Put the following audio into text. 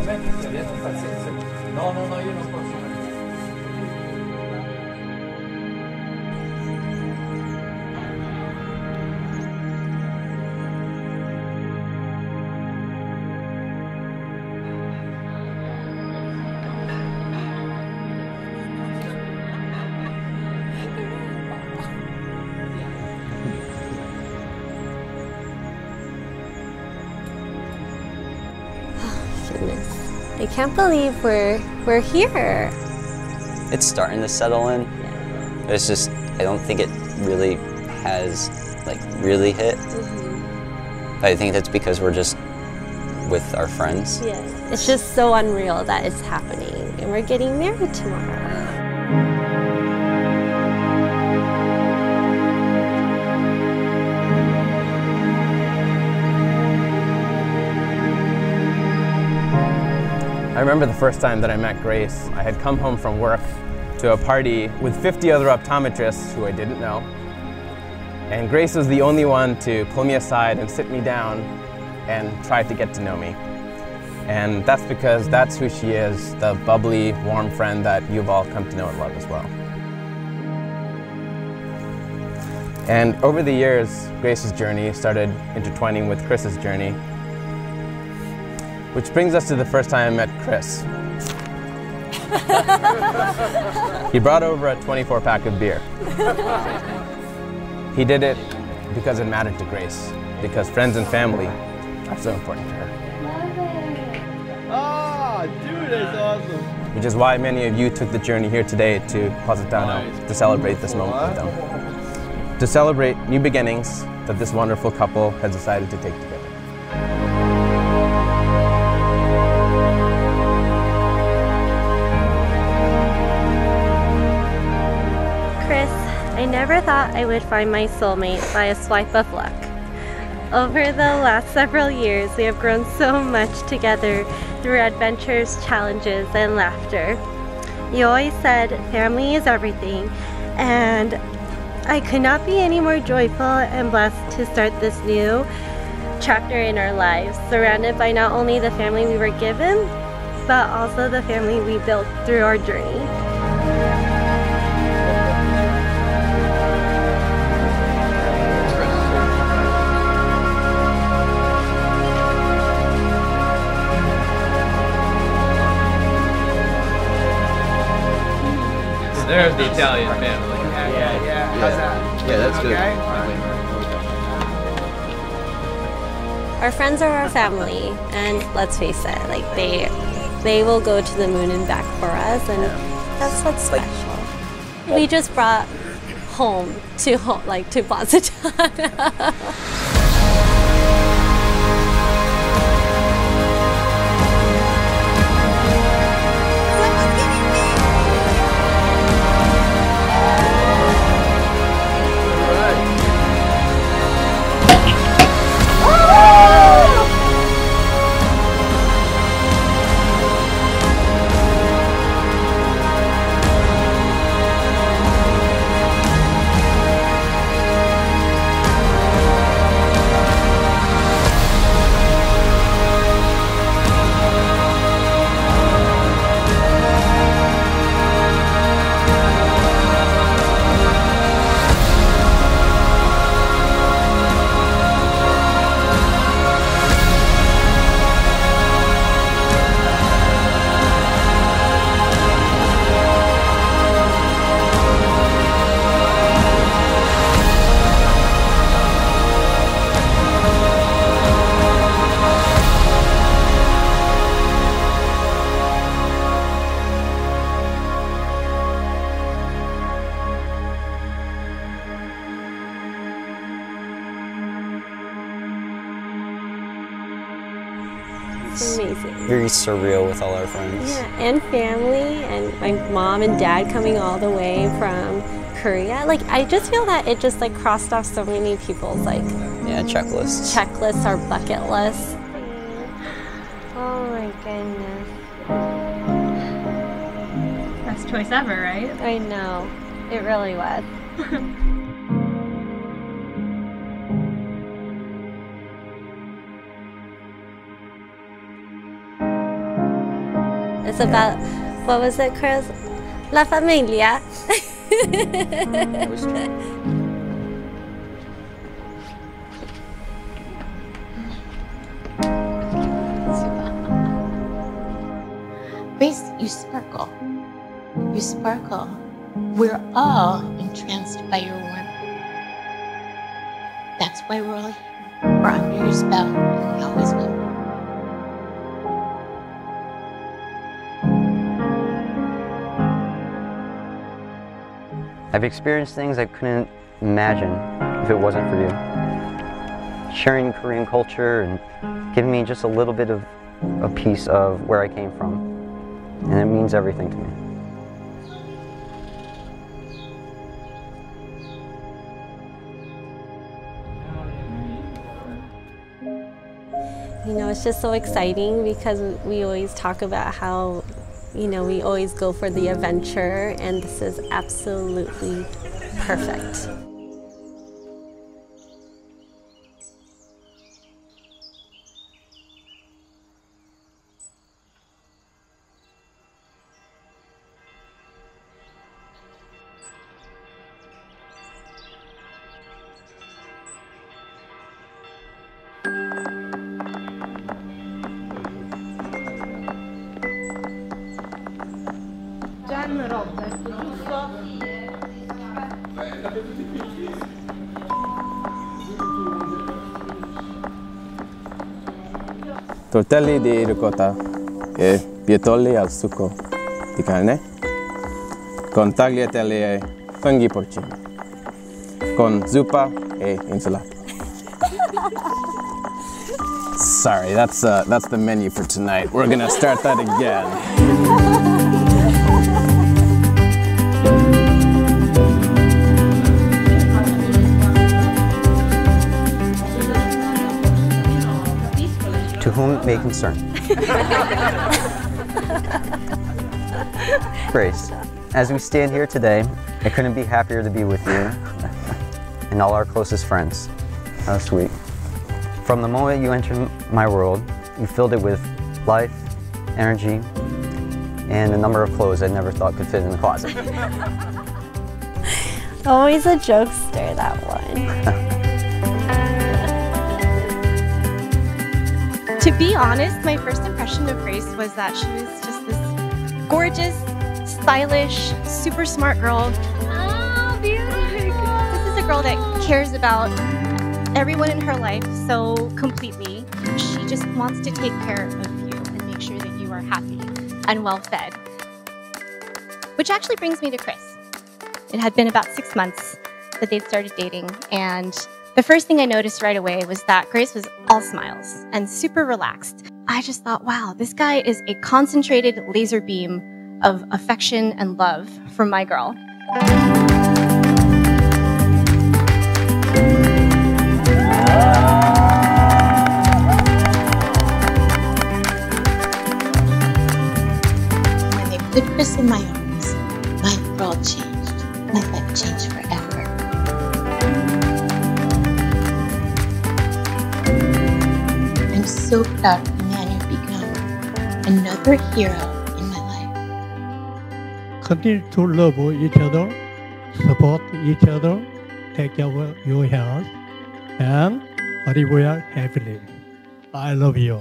momento si riesco a far senso. No, no, no, io non posso. I can't believe we're here. It's starting to settle in. Yeah. It's just, I don't think it really has, like, really hit. Mm-hmm. I think that's because we're just with our friends. Yes. It's just so unreal that it's happening. And we're getting married tomorrow. I remember the first time that I met Grace. I had come home from work to a party with 50 other optometrists who I didn't know. And Grace was the only one to pull me aside and sit me down and try to get to know me. And that's because that's who she is, the bubbly, warm friend that you've all come to know and love as well. And over the years, Grace's journey started intertwining with Chris's journey. Which brings us to the first time I met Chris. He brought over a 24-pack of beer. He did it because it mattered to Grace, because friends and family are so important to her. Ah, dude, that's awesome. Which is why many of you took the journey here today to Positano to celebrate this moment with them. To celebrate new beginnings that this wonderful couple has decided to take together. I never thought I would find my soulmate by a swipe of luck. Over the last several years, we have grown so much together through adventures, challenges, and laughter. You always said family is everything, and I could not be any more joyful and blessed to start this new chapter in our lives, surrounded by not only the family we were given, but also the family we built through our journey. There's the Italian family. Yeah. How's that? Yeah, that's good. Okay. Our friends are our family, and let's face it, like they will go to the moon and back for us, and that's what's special. We just brought home, like to Positano. Amazing. Very surreal with all our friends. Yeah, and family, and my mom and dad coming all the way from Korea. Like, I just feel that it just like crossed off so many people's like checklists. Checklists or bucket lists. Oh my goodness. Best choice ever, right? I know. It really was. It's about, what was it, Chris? La familia. Grace, you sparkle. You sparkle. We're all entranced by your warmth. That's why we're all here. We're under your spell, and we always will. I've experienced things I couldn't imagine if it wasn't for you. Sharing Korean culture and giving me just a little bit of a piece of where I came from. And it means everything to me. You know, it's just so exciting because we always talk about how, you know, we always go for the adventure, and this is absolutely perfect. Tortelli di ricotta e piatolli al succo di carne con tagliatelle e funghi porcini con zuppa e insalata. Sorry, that's the menu for tonight. We're gonna start that again. To whom it may concern. Grace, as we stand here today, I couldn't be happier to be with you and all our closest friends. How sweet. From the moment you entered my world, you filled it with life, energy, and a number of clothes I never thought could fit in the closet. Always a jokester, that one. To be honest, my first impression of Grace was that she was just this gorgeous, stylish, super smart girl. Oh, beautiful. This is a girl that cares about everyone in her life so completely. She just wants to take care of you and make sure that you are happy and well-fed. Which actually brings me to Chris. It had been about 6 months that they'd started dating, and the first thing I noticed right away was that Grace was all smiles and super relaxed. I just thought, wow, this guy is a concentrated laser beam of affection and love from my girl. When they put Chris in my arms, my world changed. My life changed forever. So proud of the man you've become. Another hero in my life. Continue to love each other, support each other, take care of your health, and live happily. I love you.